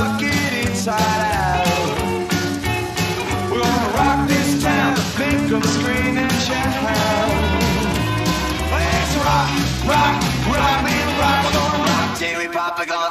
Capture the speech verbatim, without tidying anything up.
rock it inside out. We're gonna rock this town, make them scream and shout. Let's rock, rock, rock, man, rock. We're gonna rock till we pop a gun.